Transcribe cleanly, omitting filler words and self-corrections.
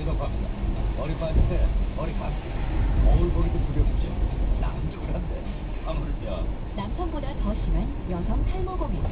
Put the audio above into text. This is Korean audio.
이동합니다. 머리 빠지네. 머리 감기. 거울 보기도 두렵죠. 남쪽이란데. 아무래도 남성보다 더 심한 여성 탈모 고민.